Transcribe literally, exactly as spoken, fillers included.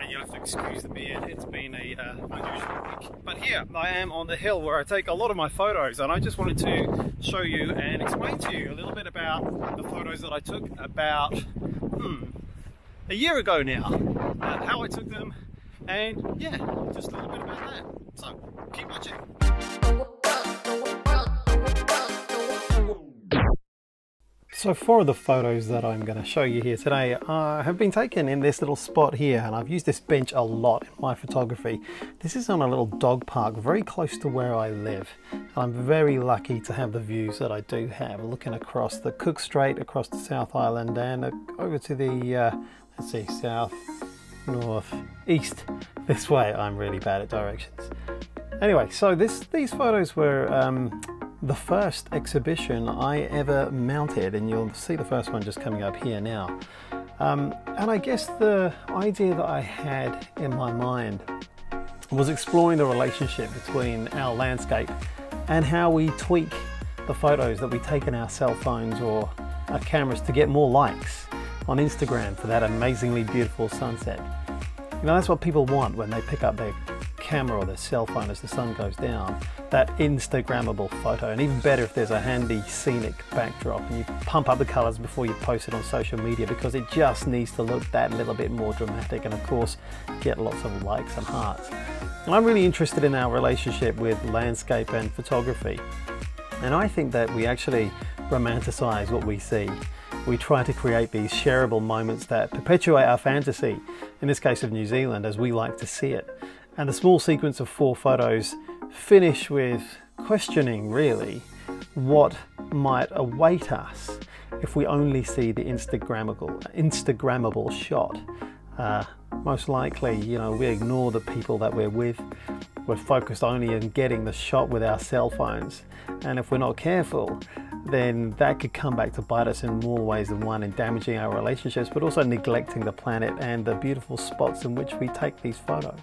and you'll have to excuse the beard. It's been a uh, unusual week. But here I am on the hill where I take a lot of my photos, and I just wanted to show you and explain to you a little bit about the photos that I took about hmm, a year ago now, uh, how I took them, and yeah, just a little bit about that. So keep watching. So four of the photos that I'm going to show you here today uh, have been taken in this little spot here, and I've used this bench a lot in my photography. This is on a little dog park very close to where I live, and I'm very lucky to have the views that I do have, looking across the Cook Strait, across the South Island, and over to the, uh, let's see, south, north, east, this way. I'm really bad at directions. Anyway, so this, these photos were um, the first exhibition I ever mounted, and you'll see the first one just coming up here now. Um, and I guess the idea that I had in my mind was exploring the relationship between our landscape and how we tweak the photos that we take in our cell phones or our cameras to get more likes on Instagram for that amazingly beautiful sunset. You know, that's what people want when they pick up their camera or their cell phone as the sun goes down. That Instagrammable photo, and even better if there's a handy scenic backdrop and you pump up the colors before you post it on social media, because it just needs to look that little bit more dramatic, and of course get lots of likes and hearts. And I'm really interested in our relationship with landscape and photography, and I think that we actually romanticize what we see. We try to create these shareable moments that perpetuate our fantasy, in this case of New Zealand as we like to see it. And the small sequence of four photos finish with questioning, really, what might await us if we only see the Instagrammable, Instagrammable shot. Uh, most likely, you know, we ignore the people that we're with. We're focused only on getting the shot with our cell phones. And if we're not careful, then that could come back to bite us in more ways than one, in damaging our relationships, but also neglecting the planet and the beautiful spots in which we take these photos.